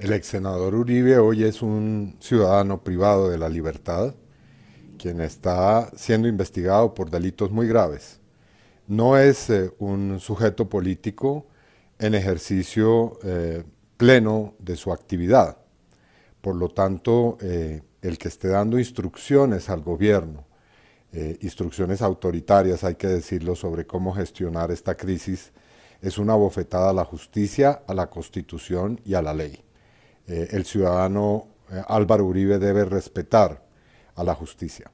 El ex senador Uribe hoy es un ciudadano privado de la libertad, quien está siendo investigado por delitos muy graves. No es un sujeto político en ejercicio pleno de su actividad. Por lo tanto, el que esté dando instrucciones al gobierno, instrucciones autoritarias, hay que decirlo, sobre cómo gestionar esta crisis, es una bofetada a la justicia, a la Constitución y a la ley. El ciudadano Álvaro Uribe debe respetar a la justicia.